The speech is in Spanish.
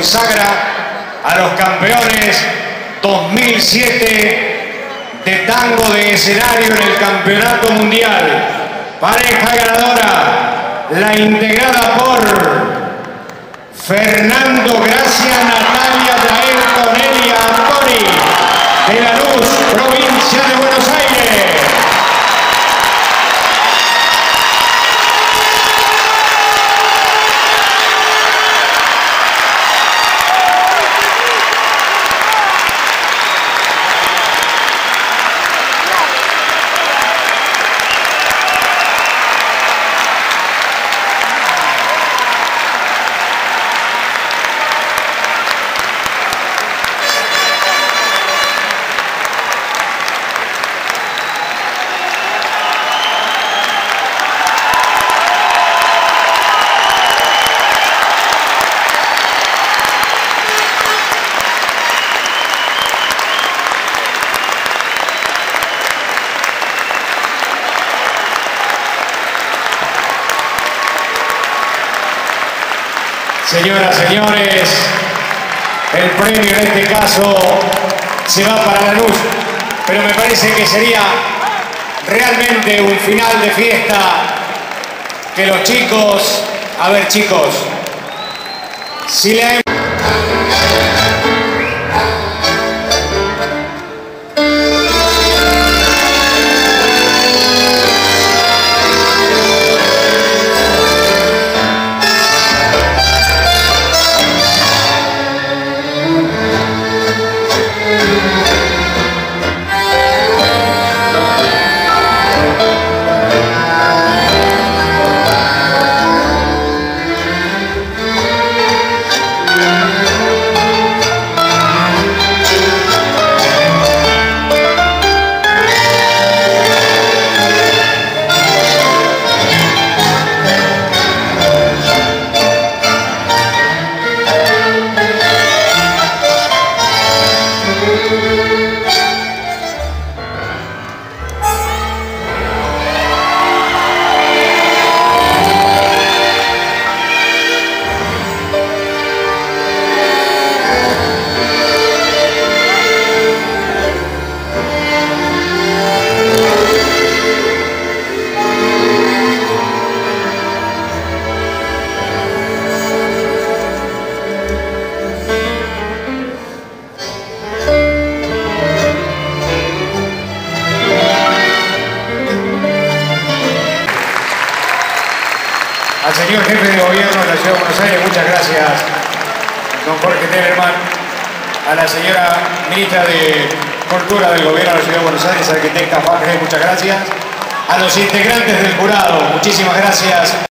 consagra a los campeones 2007 de tango de escenario en el Campeonato Mundial. Pareja ganadora, la integrada por Fernando Gracia, Natalia Jael Conelli, Antoni, de Lanús, provincia de Buenos Aires. Señoras, señores, el premio en este caso se va para Lanús, pero me parece que sería realmente un final de fiesta que los chicos, a ver chicos, si le... Señor Jefe de Gobierno de la Ciudad de Buenos Aires, muchas gracias, don Jorge Telerman, a la señora Ministra de Cultura del Gobierno de la Ciudad de Buenos Aires, arquitecta Fajer, muchas gracias, a los integrantes del jurado, muchísimas gracias.